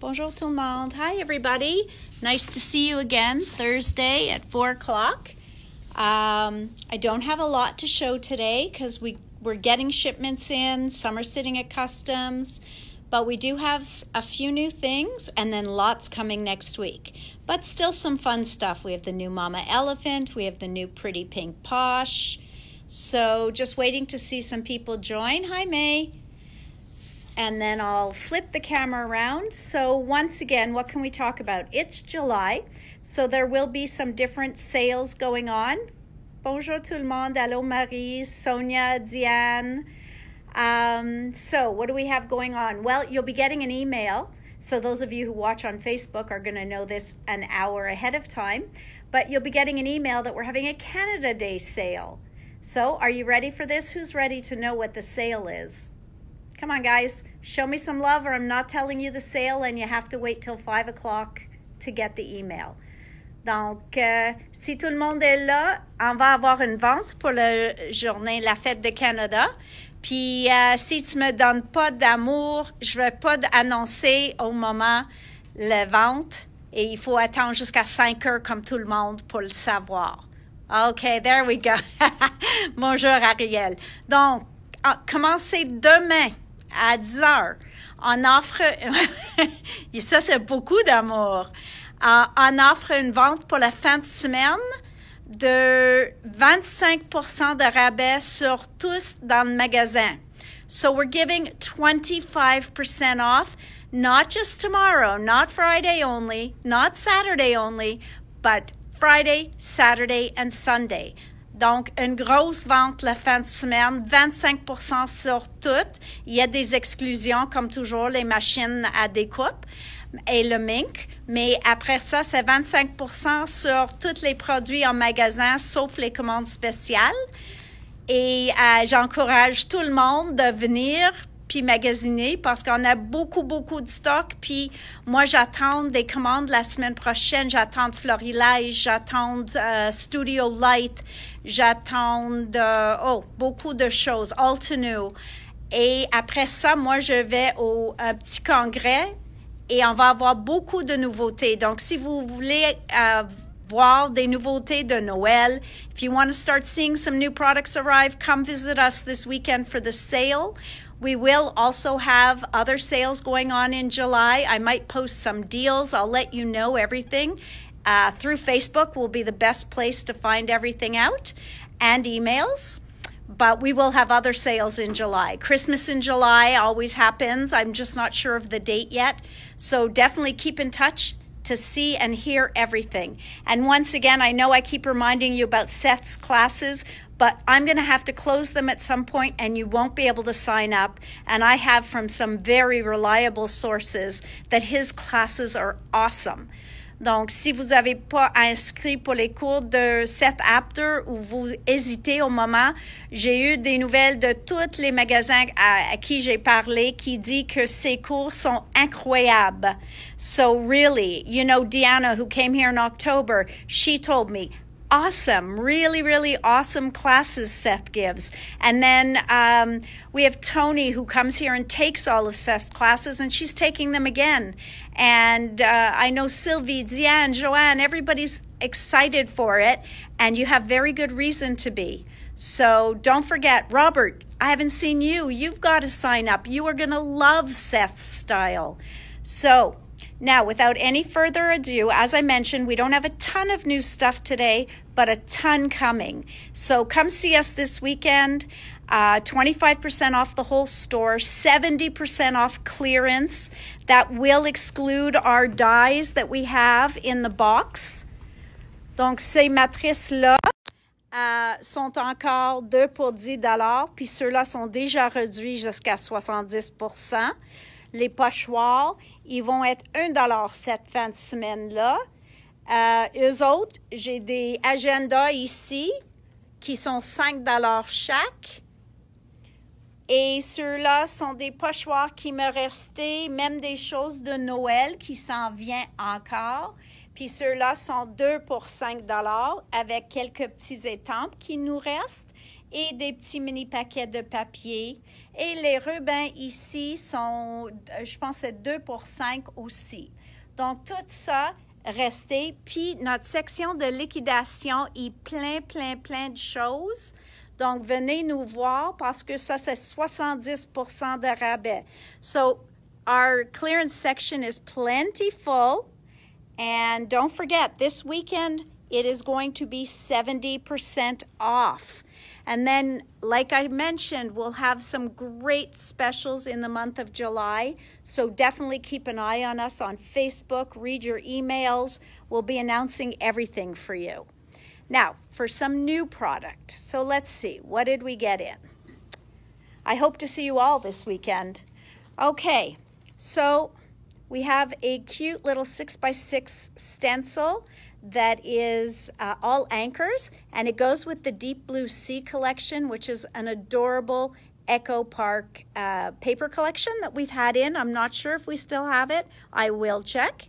Bonjour tout le monde. Hi, everybody. Nice to see you again Thursday at 4 o'clock. I don't have a lot to show today because we're getting shipments in. Some are sitting at customs. But we do have a few new things and then lots coming next week. But still some fun stuff. We have the new Mama Elephant. We have the new Pretty Pink Posh. So just waiting to see some people join. Hi, May. And then I'll flip the camera around. So once again, what can we talk about? It's July, so there will be some different sales going on. Bonjour tout le monde, allô Marie, Sonia, Diane. So what do we have going on? Well, you'll be getting an email. So those of you who watch on Facebook are gonna know this an hour ahead of time, but you'll be getting an email that we're having a Canada Day sale. So are you ready for this? Who's ready to know what the sale is? Come on, guys, show me some love or I'm not telling you the sale and you have to wait till 5 o'clock to get the email. Donc, si tout le monde est là, on va avoir une vente pour la journée La Fête de Canada. Puis, si tu me donnes pas d'amour, je vais pas annoncer au moment la vente. Et il faut attendre jusqu'à 5 heures comme tout le monde pour le savoir. OK, there we go. Bonjour, Ariel. Donc, commencez demain. À 10 heures, on offre, et ça c'est beaucoup d'amour, on offre une vente pour la fin de semaine de 25% de rabais sur tous dans le magasin. So we're giving 25% off, not just tomorrow, not Friday only, not Saturday only, but Friday, Saturday and Sunday. Donc, une grosse vente la fin de semaine, 25% sur toutes. Il y a des exclusions, comme toujours, les machines à découpe et le mink. Mais après ça, c'est 25% sur tous les produits en magasin, sauf les commandes spéciales. Et j'encourage tout le monde de venir puis magasiner parce qu'on a beaucoup, beaucoup de stock. Puis moi, j'attends des commandes la semaine prochaine. J'attends Florilège, j'attends Studio Light, j'attends beaucoup de choses, All to New. Et après ça, moi, je vais au petit congrès et on va avoir beaucoup de nouveautés. Donc, si vous voulez voir des nouveautés de Noël. If you want to start seeing some new products arrive, come visit us this weekend for the sale. We will also have other sales going on in July. I might post some deals. I'll let you know everything. Through Facebook will be the best place to find everything out and emails. But we will have other sales in July. Christmas in July always happens. I'm just not sure of the date yet. So definitely keep in touch to see and hear everything. And once again, I know I keep reminding you about Seth's classes, but I'm going to have to close them at some point and you won't be able to sign up. And I have from some very reliable sources that his classes are awesome. Donc, si vous n'avez pas inscrit pour les cours de Seth Apter ou vous hésitez au moment, j'ai eu des nouvelles de tous les magasins à qui j'ai parlé qui dit que ces cours sont incroyables. So really, you know, Deanna, who came here in October, she told me, awesome, really, really awesome classes Seth gives. And then we have Tony who comes here and takes all of Seth's classes and she's taking them again. And I know Sylvie, Diane, Joanne, everybody's excited for it. And you have very good reason to be. So don't forget, Robert, I haven't seen you. You've got to sign up. You are going to love Seth's style. So now, without any further ado, as I mentioned, we don't have a ton of new stuff today, but a ton coming. So come see us this weekend, 25% off the whole store, 70% off clearance. That will exclude our dies that we have in the box. Donc, ces matrices-là sont encore 2 pour $10, puis ceux-là sont déjà réduits jusqu'à 70%. Les pochoirs, ils vont être $1 cette fin de semaine-là. Eux autres, j'ai des agendas ici qui sont $5 chaque. Et ceux-là sont des pochoirs qui me restaient, même des choses de Noël qui s'en viennent encore. Puis ceux-là sont 2 pour $5 avec quelques petits étampes qui nous restent. et des petits mini paquets de papier. Et les rubans ici sont, je pense, c'est 2 pour 5 aussi. Donc, tout ça, restez. Puis, notre section de liquidation est plein de choses. Donc, venez nous voir parce que ça, c'est 70% de rabais. So, our clearance section is plentiful. And don't forget, this weekend, it is going to be 70% off. And then, like I mentioned, we'll have some great specials in the month of July. So definitely keep an eye on us on Facebook. Read your emails. We'll be announcing everything for you. Now, for some new product. So let's see. What did we get in? I hope to see you all this weekend. Okay. So we have a cute little 6x6 stencil that is all anchors, and it goes with the Deep Blue Sea collection, which is an adorable Echo Park paper collection that we've had in. I'm not sure if we still have it. I will check.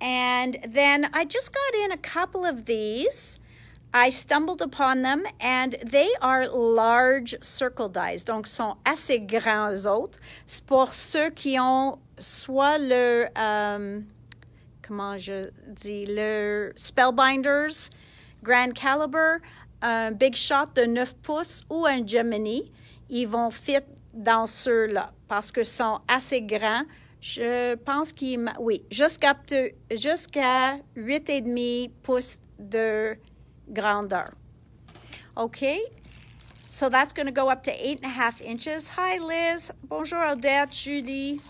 And then I just got in a couple of these. I stumbled upon them, and they are large circle dies, donc sont assez grands eux autres. C'est pour ceux qui ont soit le... comment je dis, le Spellbinders, Grand Caliber, un Big Shot de 9 pouces ou un Gemini, ils vont fit dans ceux-là parce que sont assez grands. Je pense qu'ils... Oui, jusqu'à 8,5 pouces de grandeur. Okay, so that's going to go up to 8.5 inches. Hi, Liz. Bonjour, Odette, Judy.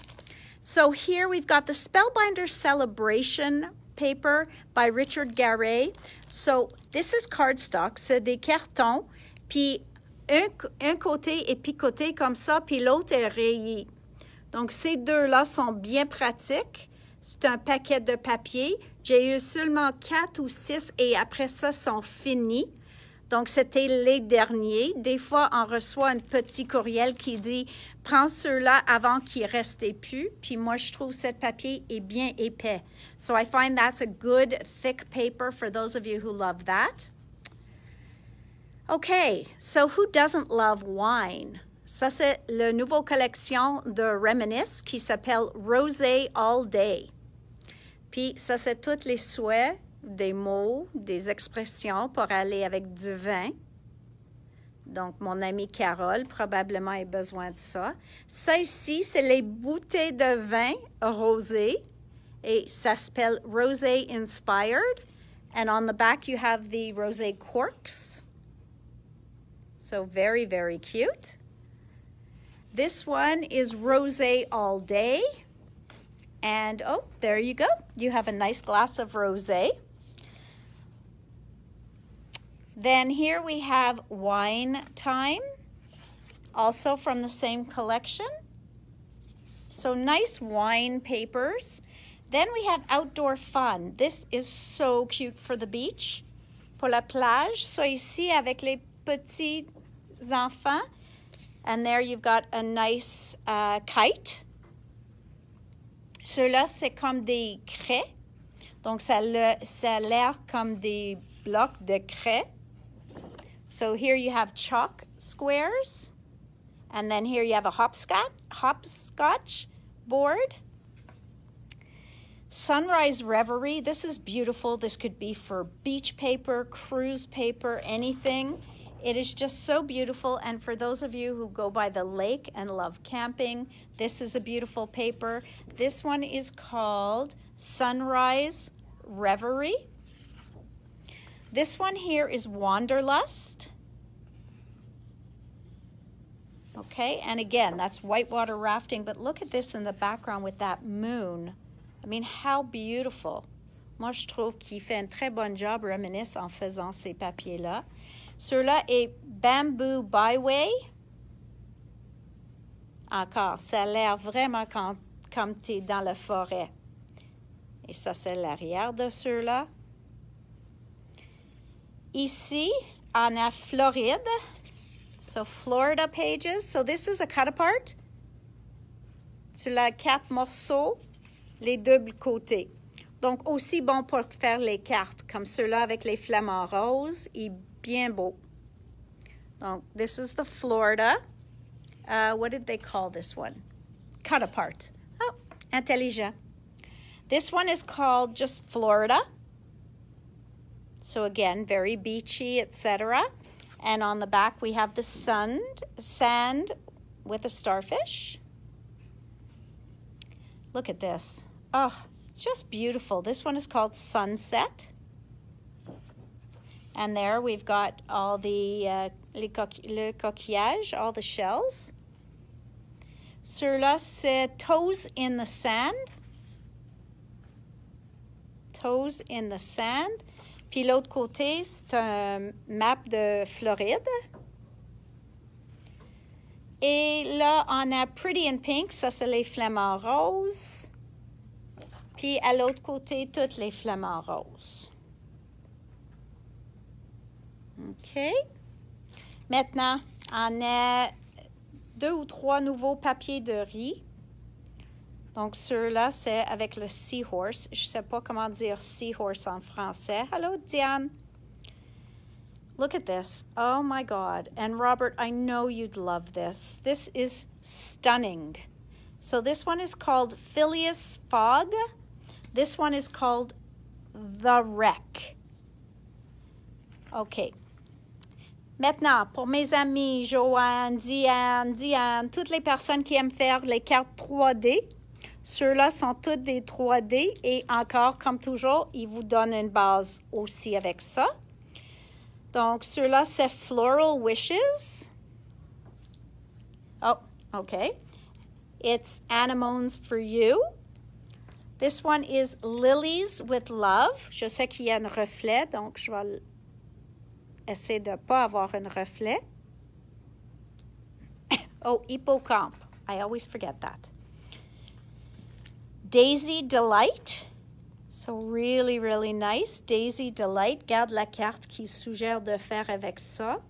So here we've got the Spellbinder Celebration paper by Richard Garay. So this is cardstock, c'est des cartons, puis un côté est picoté comme ça, puis l'autre est rayé. Donc ces deux-là sont bien pratiques. C'est un paquet de papier. J'ai eu seulement 4 ou 6 et après ça sont finis. Donc, c'était les derniers. Des fois, on reçoit un petit courriel qui dit « Prends ceux-là avant qu'ils ne restent plus. » Puis moi, je trouve que ce papier est bien épais. So, I find that's a good, thick paper for those of you who love that. Okay, so who doesn't love wine? Ça, c'est la nouvelle collection de Reminisce qui s'appelle « Rosé All Day ». Puis ça, c'est tous les souhaits, des mots, des expressions pour aller avec du vin. Donc, mon amie Carole, probablement, a besoin de ça. Ça ici, c'est les bouteilles de vin rosé. Et ça s'appelle Rosé Inspired. And on the back, you have the rosé corks. So, very, very cute. This one is Rosé All Day. And, oh, there you go. You have a nice glass of rosé. Then here we have Wine Time, also from the same collection. So nice wine papers. Then we have Outdoor Fun. This is so cute for the beach, pour la plage. So ici, avec les petits enfants. And there you've got a nice kite. Ceux-là, c'est comme des craies. Donc, ça a l'air comme des blocs de craies. So, here you have chalk squares. And then here you have a hopscotch board. Sunrise Reverie. This is beautiful. This could be for beach paper, cruise paper, anything. It is just so beautiful. And for those of you who go by the lake and love camping, this is a beautiful paper. This one is called Sunrise Reverie. This one here is Wanderlust. Okay, and again, that's whitewater rafting. But look at this in the background with that moon. I mean, how beautiful. Moi, je trouve qu'il fait un très bon job, Reminisce, en faisant ces papiers-là. Ceux-là est Bamboo Byway. Encore, ça a l'air vraiment comme tu es dans la forêt. Et ça, c'est l'arrière de ceux-là. Ici, on a Floride. So, Florida Pages. So, this is a cut-apart. Tu l'as 4 morceaux, les deux côtés. Donc, aussi bon pour faire les cartes, comme ceux-là avec les flamants roses. Bien beau. Well, this is the Florida. What did they call this one? Cut apart. Oh, intelligent. This one is called just Florida. So again, very beachy, etc. And on the back, we have the sand with a starfish. Look at this. Oh, just beautiful. This one is called Sunset. And there we've got all the le coquillage, all the shells. Ceux-là, c'est Toes in the Sand. Toes in the Sand. Puis l'autre côté, c'est un map de Floride. Et là, on a Pretty and Pink. Ça, c'est les flamants roses. Puis à l'autre côté, toutes les flamants roses. OK. Maintenant, on a deux ou trois nouveaux papiers de riz. Donc, ceux-là, c'est avec le seahorse. Je ne sais pas comment dire seahorse en français. Hello, Diane. Look at this. Oh, my God. And Robert, I know you'd love this. This is stunning. So this one is called Phileas Fogg. This one is called The Wreck. OK. Maintenant, pour mes amis, Joanne, Diane, toutes les personnes qui aiment faire les cartes 3D, ceux-là sont toutes des 3D et encore, comme toujours, ils vous donnent une base aussi avec ça. Donc, ceux-là, c'est Floral Wishes. Oh, OK. It's Animones for You. This one is Lilies with Love. Je sais qu'il y a un reflet, donc je vais... Essaye de ne pas avoir un reflet. Oh, hippocampe. I always forget that. Daisy Delight. So really, really nice. Daisy Delight. Garde la carte qui suggère de faire avec ça.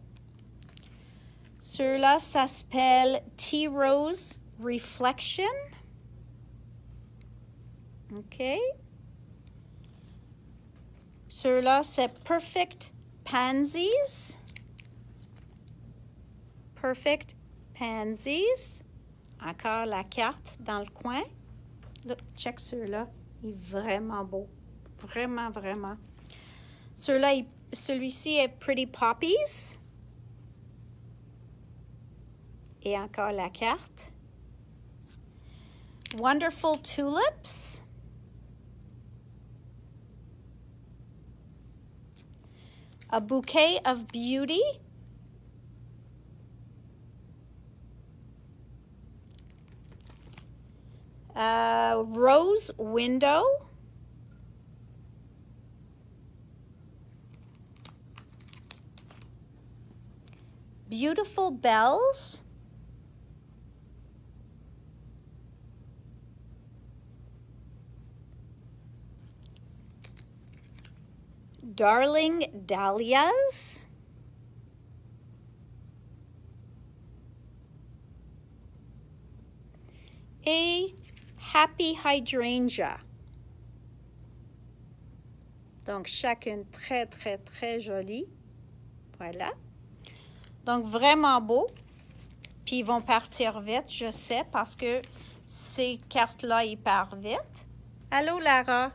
Ceux-là, ça s'appelle T-Rose Reflection. OK. Ceux-là, c'est Perfect Pansies, Perfect Pansies, encore la carte dans le coin. Look, check celui-là, il est vraiment beau, vraiment, vraiment. Celui-ci est Pretty Poppies. Et encore la carte. Wonderful Tulips. A Bouquet of Beauty. Rose Window. Beautiful Bells. Darling Dahlias. A Happy Hydrangea. Donc, chacune très, très, très jolie. Voilà. Donc, vraiment beau. Puis, ils vont partir vite, je sais, parce que ces cartes-là, ils partent vite. Allô, Lara?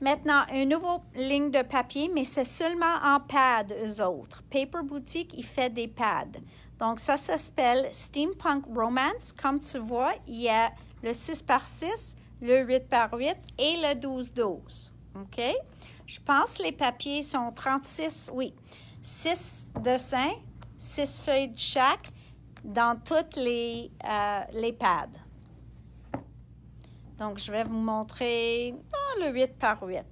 Maintenant, une nouvelle ligne de papier, mais c'est seulement en pad, eux autres. Paper Boutique, il fait des pads. Donc, ça, ça s'appelle Steampunk Romance. Comme tu vois, il y a le 6x6, le 8x8 et le 12x12. OK? Je pense que les papiers sont 36, oui. 6 dessins, 6 feuilles de chaque dans toutes les pads. Donc, je vais vous montrer le 8x8.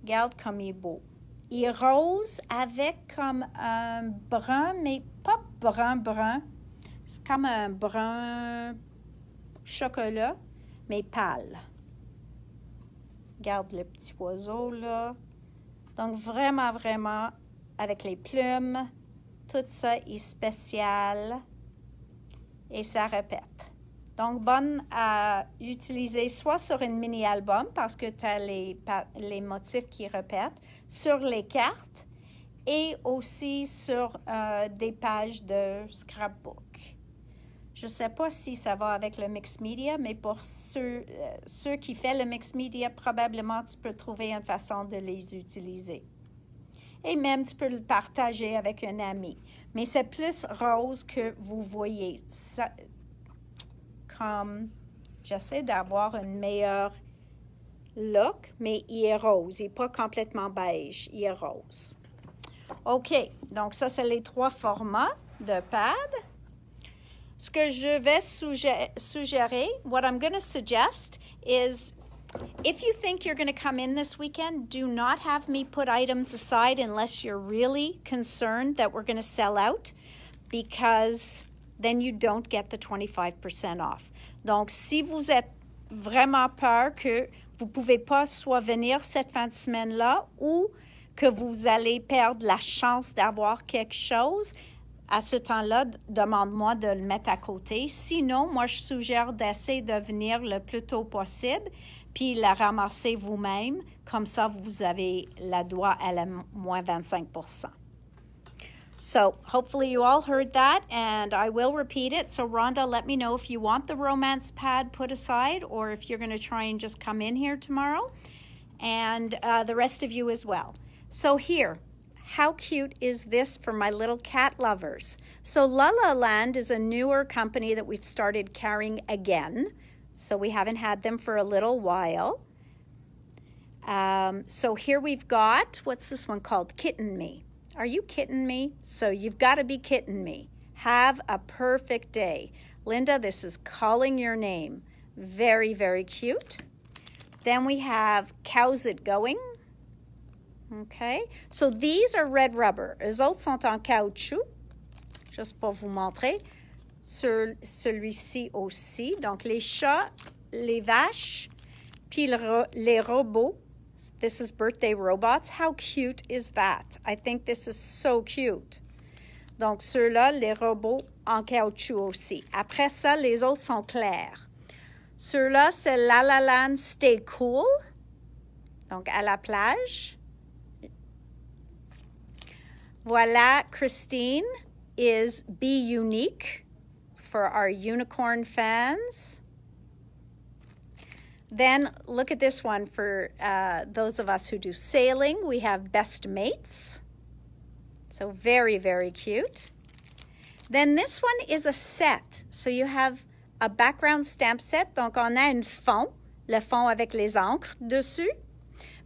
Regarde comme il est beau. Il est rose avec comme un brun, mais pas brun. C'est comme un brun chocolat, mais pâle. Regarde le petit oiseau, là. Donc, vraiment, vraiment, avec les plumes, tout ça est spécial. Et ça répète. Donc, bonne à utiliser soit sur une mini-album parce que tu as les motifs qui répètent, sur les cartes et aussi sur des pages de scrapbook. Je ne sais pas si ça va avec le mix media, mais pour ceux qui font le mix media, probablement tu peux trouver une façon de les utiliser. Et même tu peux le partager avec un ami. Mais c'est plus rose que vous voyez. Ça, comme j'essaie d'avoir une meilleure look, mais il est rose. Il n'est pas complètement beige, il est rose. OK, donc ça, c'est les trois formats de pad. Ce que je vais suggérer, what I'm going to suggest is, if you think you're going to come in this weekend, do not have me put items aside unless you're really concerned that we're going to sell out, because then you don't get the 25% off. Donc, si vous êtes vraiment peur que vous ne pouvez pas soit venir cette fin de semaine-là ou que vous allez perdre la chance d'avoir quelque chose, à ce temps-là, demande-moi de le mettre à côté. Sinon, moi, je suggère d'essayer de venir le plus tôt possible, puis la ramasser vous-même. Comme ça, vous avez la droit à la moins 25%. So, hopefully you all heard that, and I will repeat it. So, Rhonda, let me know if you want the romance pad put aside or if you're going to try and just come in here tomorrow, and the rest of you as well. So here, how cute is this for my little cat lovers? So Lala Land is a newer company that we've started carrying again. So we haven't had them for a little while. So here we've got, what's this one called? Kitten Me. Are you kidding me? So you've got to be kidding me. Have a perfect day. Linda, this is Calling Your Name. Very, very cute. Then we have Cows It Going. Okay, so these are red rubber. Eux autres sont en caoutchouc. Juste pour vous montrer. Celui-ci aussi. Donc les chats, les vaches, puis les robots. This is birthday robots. How cute is that? I think this is so cute. Donc ceux-là, les robots en caoutchouc aussi. Après ça, les autres sont clairs. Ceux-là, c'est La La Land Stay Cool. Donc à la plage. Voilà, Christine is Be Unique for our unicorn fans. Then look at this one for those of us who do sailing. We have Best Mates. So very, very cute. Then this one is a set. So you have a background stamp set. Donc on a un fond, le fond avec les encres dessus.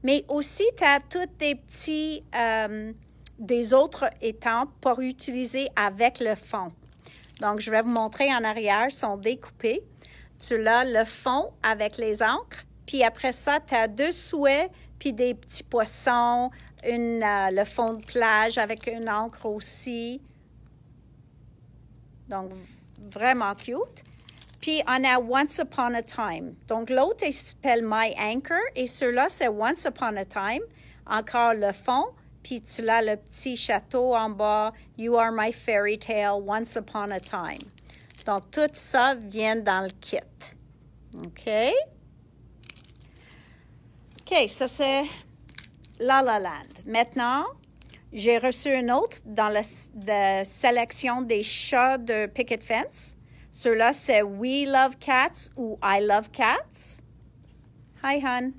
Mais aussi tu as toutes des petits... des autres étampes pour utiliser avec le fond. Donc, je vais vous montrer en arrière, sont découpés. Tu as le fond avec les encres, puis après ça, tu as deux souhaits, puis des petits poissons, le fond de plage avec une encre aussi. Donc, vraiment cute. Puis, on a Once Upon a Time. Donc, l'autre, il s'appelle My Anchor, et celui-là, c'est Once Upon a Time. Encore le fond. Puis tu l'as le petit château en bas, You Are My Fairy Tale, Once Upon a Time. Donc, tout ça vient dans le kit. OK? OK, ça c'est La La Land. Maintenant, j'ai reçu une autre dans la sélection des chats de Picket Fence. Ceux-là, c'est We Love Cats ou I Love Cats. Hi, hon.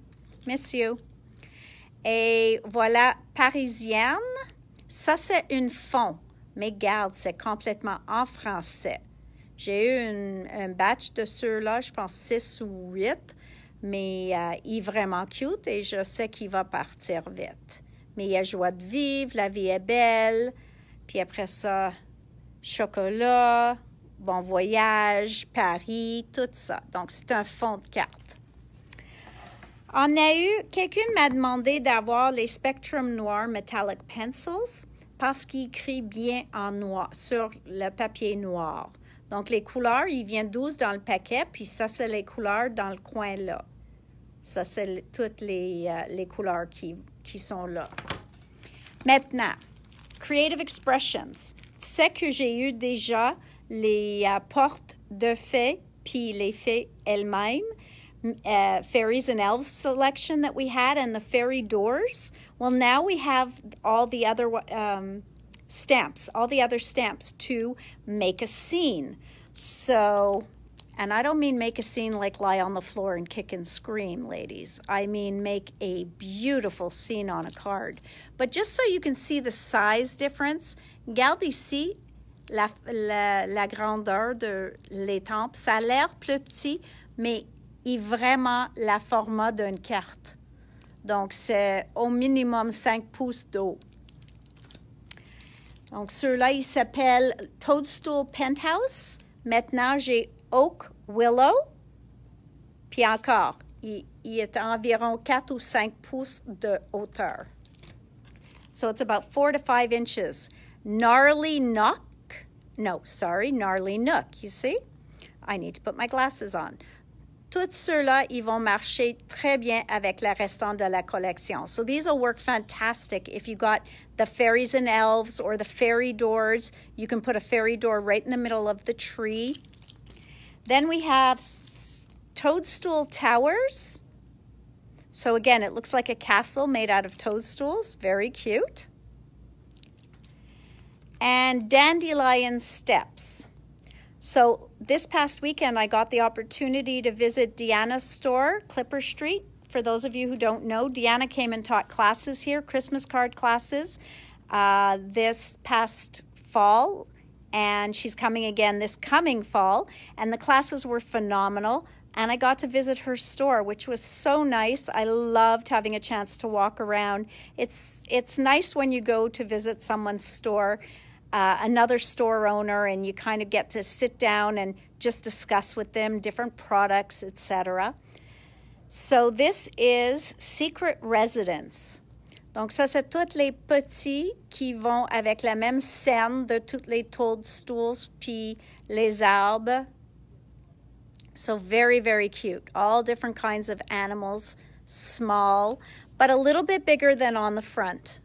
Miss you. Et voilà, Parisienne. Ça, c'est une fond. Mais garde, c'est complètement en français. J'ai eu un batch de ceux-là, je pense 6 ou 8. Mais il est vraiment cute et je sais qu'il va partir vite. Mais il y a joie de vivre, la vie est belle. Puis après ça, chocolat, bon voyage, Paris, tout ça. Donc, c'est un fond de carte. On a eu, quelqu'un m'a demandé d'avoir les Spectrum Noir Metallic Pencils parce qu'ils écrivent bien en noir, sur le papier noir. Donc, les couleurs, il vient 12 dans le paquet, puis ça, c'est les couleurs dans le coin là. Ça, c'est toutes les couleurs qui sont là. Maintenant, Creative Expressions. Tu sais que j'ai eu déjà les portes de fées, puis les fées elles-mêmes. Fairies and Elves selection that we had and the fairy doors. Well, now we have all the other stamps, all the other stamps to make a scene. So, and I don't mean make a scene like lie on the floor and kick and scream, ladies. I mean make a beautiful scene on a card. But just so you can see the size difference, regarde ici la grandeur de l'étampe. Ça a l'air plus petit, mais il vraiment la format d'une carte. Donc, c'est au minimum 5 pouces d'eau. Donc, ceux-là, ils s'appellent Toadstool Penthouse. Maintenant, j'ai Oak Willow. Puis encore, il est environ 4 ou 5 pouces de hauteur. So, it's about 4 to 5 inches. Gnarly Nook. No, sorry, Gnarly Nook, you see? I need to put my glasses on. Tous ceux-là, ils vont marcher très bien avec le restant de la collection. So these will work fantastic. If you got the fairies and elves or the fairy doors, you can put a fairy door right in the middle of the tree. Then we have Toadstool Towers. So again, it looks like a castle made out of toadstools. Very cute. And Dandelion Steps. So this past weekend, I got the opportunity to visit Deanna's store, Clipper Street. For those of you who don't know, Deanna came and taught classes here, Christmas card classes, this past fall. And she's coming again this coming fall. And the classes were phenomenal. And I got to visit her store, which was so nice. I loved having a chance to walk around. It's nice when you go to visit someone's store, another store owner, and you kind of get to sit down and just discuss with them different products, etc. So this is Secret Residence. Donc ça, c'est toutes les petits qui vont avec la même scène de toutes les toadstools puis les arbres. So very, very cute. All different kinds of animals, small, but a little bit bigger than on the front.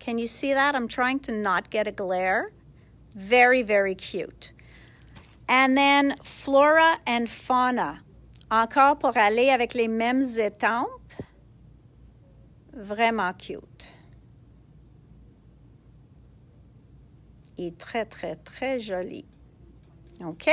Can you see that? I'm trying to not get a glare. Very, very cute. And then Flora and Fauna. Encore pour aller avec les mêmes étampes. Vraiment cute. Et très, très, très joli. OK?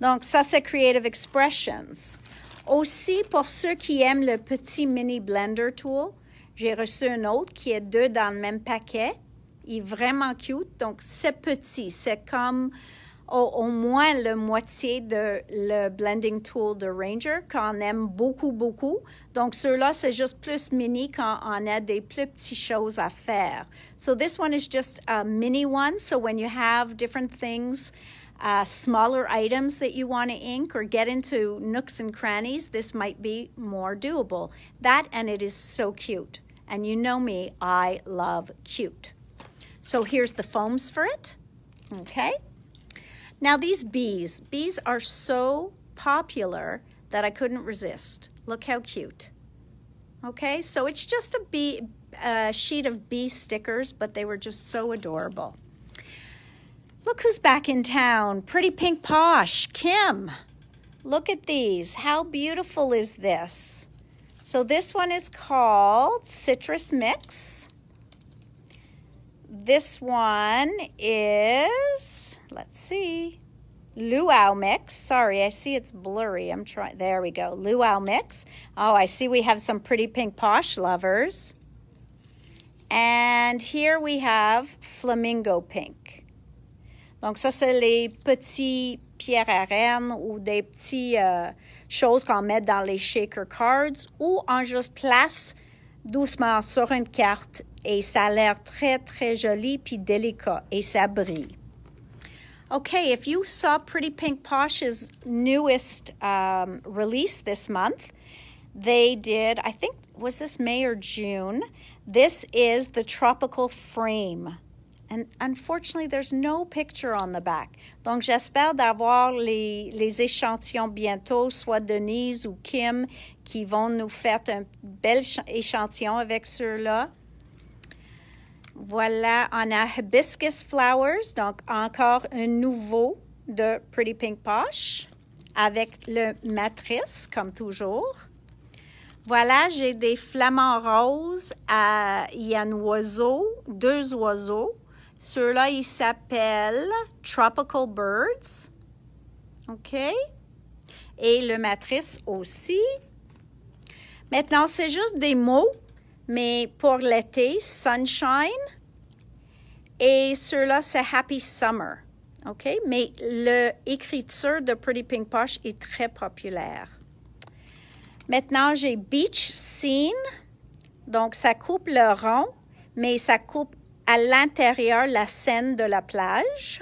Donc, ça, c'est Creative Expressions. Aussi, pour ceux qui aiment le petit mini blender tool, j'ai reçu un autre qui est deux dans le même paquet. Il est vraiment cute. Donc, c'est petit. C'est comme au moins la moitié de le blending tool de Ranger qu'on aime beaucoup, beaucoup. Donc, ceux-là, c'est juste plus mini quand on a des plus petites choses à faire. So, this one is just a mini one. So, when you have different things, smaller items that you want to ink or get into nooks and crannies, this might be more doable. That, and it is so cute. And you know me, I love cute. So here's the foams for it, okay? Now these bees. Bees are so popular that I couldn't resist. Look how cute. Okay, so it's just a sheet of bee stickers, but they were just so adorable. Look who's back in town. Pretty Pink Posh, Kim. Look at these. How beautiful is this? So this one is called Citrus Mix. This one is, let's see, Luau Mix. Sorry, I see it's blurry. I'm trying, there we go, Luau Mix. Oh, I see we have some Pretty Pink Posh lovers. And here we have Flamingo Pink. Donc ça, c'est les petits pierres à reine ou des petites choses qu'on met dans les shaker cards ou on juste place doucement sur une carte et ça a l'air très, très joli puis délicat et ça brille. Okay, if you saw Pretty Pink Posh's newest release this month, they did, I think, was this May or June? This is the Tropical Frame. And unfortunately, there's no picture on the back. Donc, j'espère d'avoir les échantillons bientôt, soit Denise ou Kim, qui vont nous faire un bel échantillon avec ceux-là. Voilà, on a Hibiscus Flowers, donc encore un nouveau de Pretty Pink Posh, avec le matrice, comme toujours. Voilà, j'ai des flamants roses. Il y a un oiseau, deux oiseaux. Ceux-là, ils s'appellent Tropical Birds. OK? Et le matrice aussi. Maintenant, c'est juste des mots, mais pour l'été, Sunshine. Et ceux-là, c'est Happy Summer. OK? Mais l'écriture de Pretty Pink Posh est très populaire. Maintenant, j'ai Beach Scene. Donc, ça coupe le rond, mais ça coupe à l'intérieur la scène de la plage.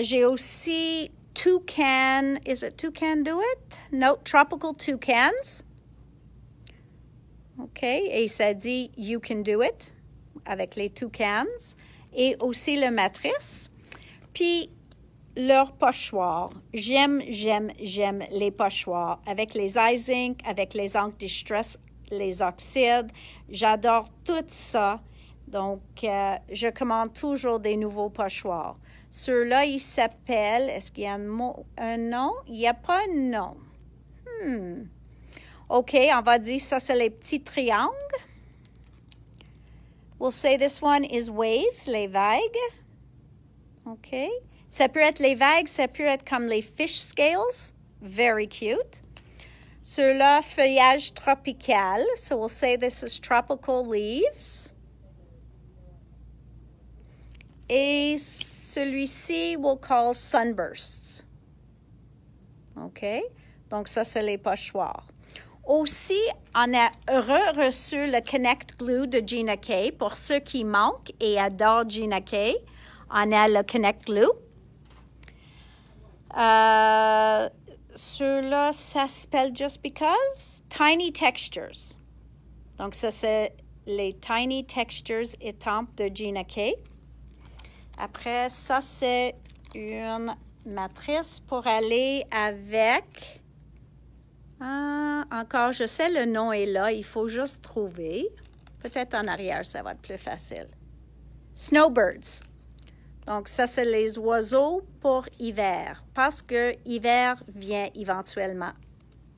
J'ai aussi Toucan. Is it Toucan Do It? No, Tropical Toucans. OK. Et ça dit You Can Do It avec les toucans. Et aussi le matrice. Puis, leurs pochoirs. J'aime les pochoirs. Avec les Eyes Ink, avec les encres Distress, les oxydes. J'adore tout ça. Donc, je commande toujours des nouveaux pochoirs. Ceux-là, ils s'appellent... Est-ce qu'il y a un nom? Il n'y a pas un nom. OK, on va dire ça, c'est les petits triangles. We'll say this one is waves, les vagues. OK. Ça peut être les vagues, ça peut être comme les fish scales. Very cute. Ceux-là, feuillage tropical. So we'll say this is tropical leaves. Et celui-ci, we'll call sunbursts. OK? Donc ça, c'est les pochoirs. Aussi, on a reçu le Connect Glue de Gina K. Pour ceux qui manquent et adorent Gina K, on a le Connect Glue. Ceux-là, ça s'appelle Just Because. Tiny Textures. Donc, ça, c'est les Tiny Textures étampes de Gina K. Après, ça, c'est une matrice pour aller avec... encore, je sais, le nom est là. Il faut juste trouver. Peut-être en arrière, ça va être plus facile. Snowbirds. Donc, ça, c'est les oiseaux pour hiver, parce que hiver vient éventuellement.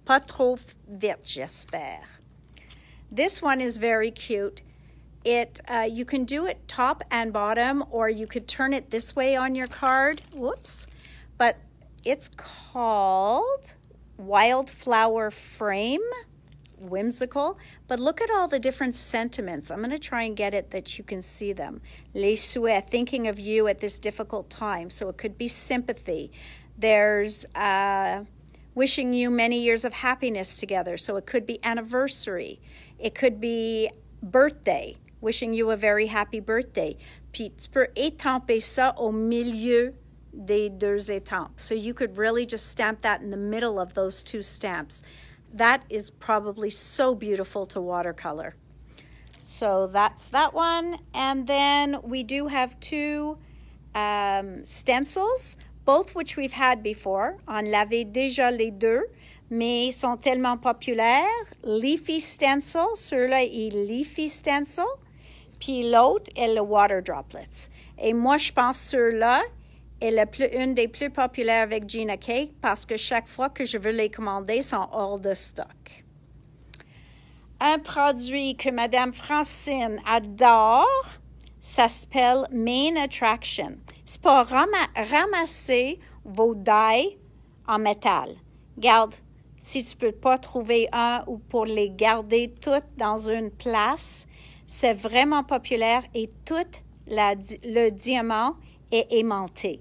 Pas trop vite, j'espère. This one is very cute. You can do it top and bottom, or you could turn it this way on your card. Whoops. But it's called Wildflower Frame. Whimsical, but look at all the different sentiments. I'm going to try and get it that you can see them. Les souhaits, thinking of you at this difficult time. So it could be sympathy. There's wishing you many years of happiness together. So it could be anniversary. It could be birthday, wishing you a very happy birthday. Puis tu peux étamper ça au milieu des deux étampes. So you could really just stamp that in the middle of those two stamps. That is probably so beautiful to watercolor. So that's that one. And then we do have two stencils, both which we've had before. On l'avait déjà les deux, mais sont tellement populaires. Leafy stencil, celui-là est leafy stencil. Puis l'autre est le water droplets. Et moi, je pense celui-là est une des plus populaires avec Gina K parce que chaque fois que je veux les commander, ils sont hors de stock. Un produit que Madame Francine adore, ça s'appelle Main Attraction. C'est pour ramasser vos dies en métal. Garde, si tu ne peux pas trouver un ou pour les garder toutes dans une place, c'est vraiment populaire et tout le diamant est aimanté.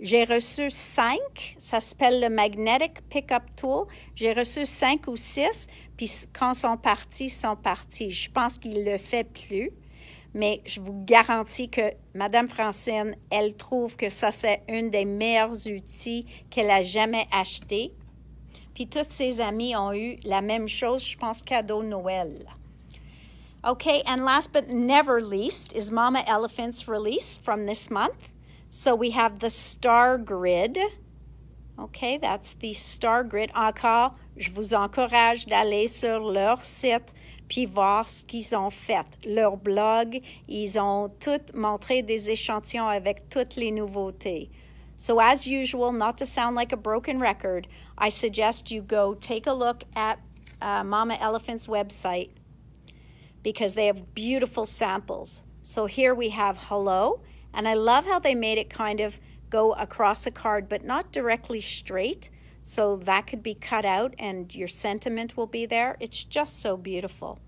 J'ai reçu 5, ça s'appelle le Magnetic Pickup Tool. J'ai reçu 5 ou 6, puis quand ils sont partis, ils sont partis. Je pense qu'il ne le fait plus, mais je vous garantis que Madame Francine, elle trouve que ça, c'est un des meilleurs outils qu'elle a jamais acheté. Puis toutes ses amies ont eu la même chose, je pense, cadeau Noël. Okay, and last but never least is Mama Elephant's release from this month. So we have the Star Grid. Okay, that's the Star Grid. Encore, je vous encourage d'aller sur leur site puis voir ce qu'ils ont fait. Leur blog, ils ont tout montré des échantillons avec toutes les nouveautés. So as usual, not to sound like a broken record, I suggest you go take a look at Mama Elephant's website because they have beautiful samples. So here we have Hello, and I love how they made it kind of go across a card, but not directly straight. So that could be cut out and your sentiment will be there. It's just so beautiful.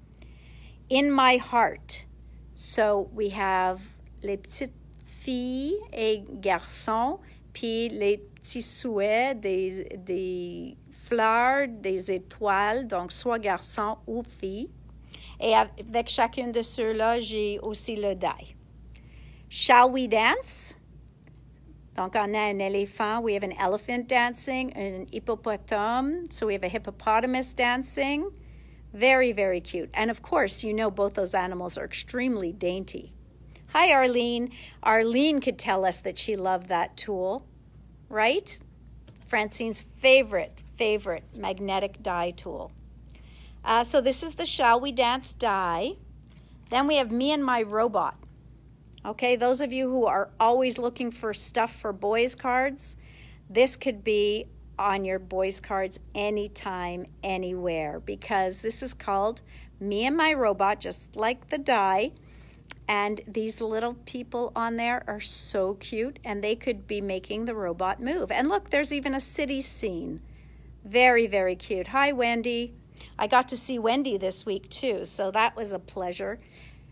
In My Heart. So we have Les Petites Filles et Garçons, puis Les Petits Souhaits, des fleurs, des étoiles, donc soit garçons ou filles. Et avec chacune de ceux-là, j'ai aussi le die. Shall We Dance? Donc, on a un éléphant. We have an elephant dancing, an hippopotamus. So we have a hippopotamus dancing. Very, very cute. And of course, you know both those animals are extremely dainty. Hi, Arlene. Arlene could tell us that she loved that tool, right? Francine's favorite magnetic die tool. So this is the Shall We Dance die. Then we have Me and My Robot. Okay, those of you who are always looking for stuff for boys cards, this could be on your boys cards anytime, anywhere, because this is called Me and My Robot, just like the die. And these little people on there are so cute, and they could be making the robot move. And look, there's even a city scene. Very, very cute. Hi, Wendy. I got to see Wendy this week too, so that was a pleasure.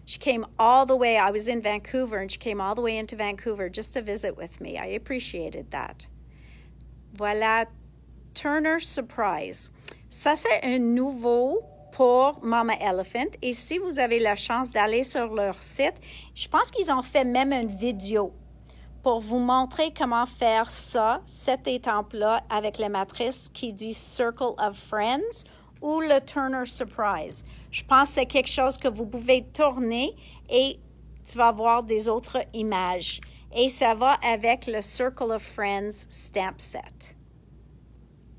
She came all the way, I was in Vancouver, and she came all the way into Vancouver just to visit with me. I appreciated that. Voilà, Turner Surprise. Ça, c'est un nouveau pour Mama Elephant. Et si vous avez la chance d'aller sur leur site, je pense qu'ils ont fait même une vidéo pour vous montrer comment faire ça, cette étampe-là, avec la matrice qui dit Circle of Friends ou le Turner Surprise. Je pense que c'est quelque chose que vous pouvez tourner et tu vas voir des autres images. Et ça va avec le Circle of Friends stamp set.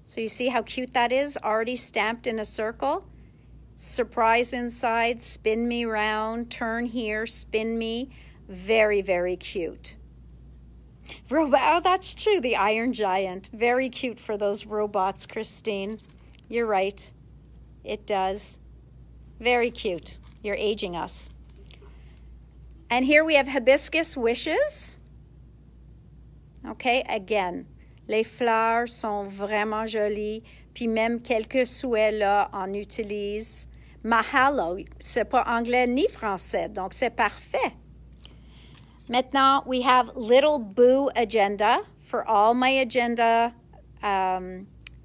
So you see how cute that is? Already stamped in a circle. Surprise inside, spin me round, turn here, spin me. Very, very cute. Robot, oh, that's true, the Iron Giant. Very cute for those robots, Christine. You're right. It does. Very cute. You're aging us. And here we have Hibiscus Wishes. Okay, again. Les fleurs sont vraiment jolies. Puis même quelques souhaits là en utilise. Mahalo, c'est pas anglais ni français, donc c'est parfait. Maintenant, we have Little Boo Agenda for all my agenda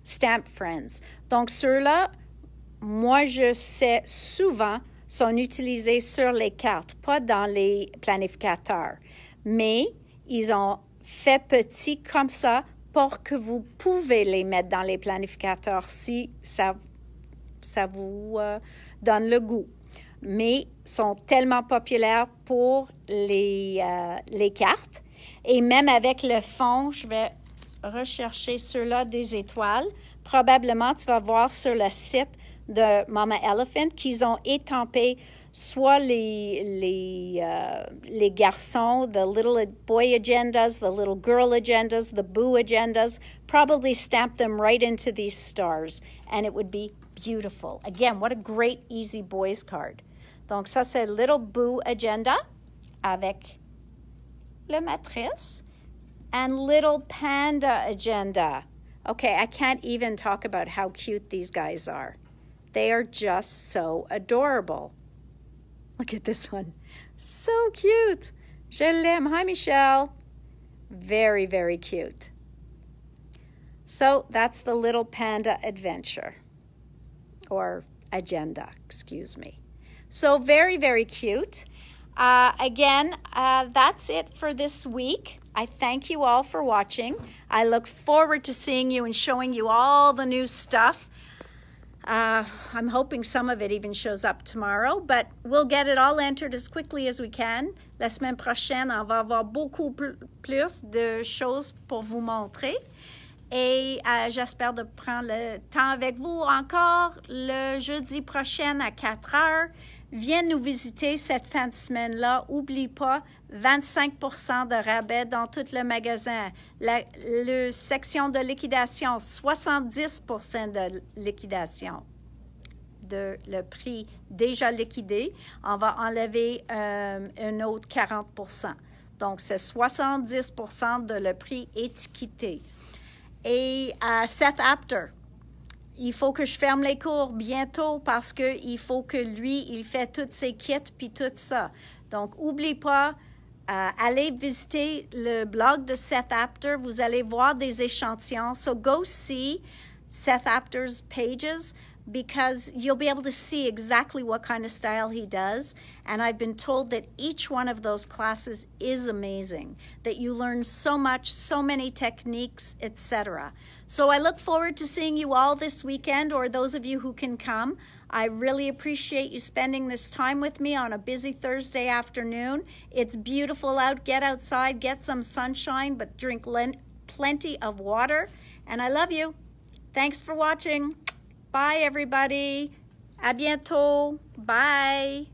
stamp friends. Donc ceux-là, moi, je sais souvent, sont utilisés sur les cartes, pas dans les planificateurs. Mais ils ont fait petit comme ça pour que vous pouvez les mettre dans les planificateurs si ça vous donne le goût. Mais sont tellement populaires pour les cartes. Et même avec le fond, je vais rechercher ceux-là des étoiles. Probablement, tu vas voir sur le site de Mama Elephant qu'ils ont étampé soit les garçons, the little boy agendas, the little girl agendas, the boo agendas, probably stamped them right into these stars, and it would be beautiful. Again, what a great easy boys card. Donc ça c'est Little Boo Agenda avec le matrice and Little Panda Agenda. Okay, I can't even talk about how cute these guys are. They are just so adorable. Look at this one. So cute. Je l'aime. Hi, Michelle. Very, very cute. So that's the Little Panda Adventure. Or Agenda, excuse me. So very, very cute. Again, that's it for this week. I thank you all for watching. I look forward to seeing you and showing you all the new stuff. I'm hoping some of it even shows up tomorrow, but we'll get it all entered as quickly as we can. La semaine prochaine, on va avoir beaucoup plus de choses pour vous montrer. Et j'espère de prendre le temps avec vous encore le jeudi prochain à 4 heures. Viens nous visiter cette fin de semaine-là. N'oublie pas, 25% de rabais dans tout le magasin. La section de liquidation, 70% de liquidation de le prix déjà liquidé. On va enlever un autre 40%. Donc, c'est 70% de le prix étiqueté. Et Seth Apter. Il faut que je ferme les cours bientôt parce qu'il faut que lui, il fait toutes ses kits puis tout ça. Donc, n'oubliez pas, allez visiter le blog de Seth Apter. Vous allez voir des échantillons. So, go see Seth Apter's pages because you'll be able to see exactly what kind of style he does. And I've been told that each one of those classes is amazing, that you learn so much, so many techniques, etc. So I look forward to seeing you all this weekend, or those of you who can come. I really appreciate you spending this time with me on a busy Thursday afternoon. It's beautiful out. Get outside, get some sunshine, but drink plenty of water. And I love you. Thanks for watching. Bye, everybody. À bientôt. Bye.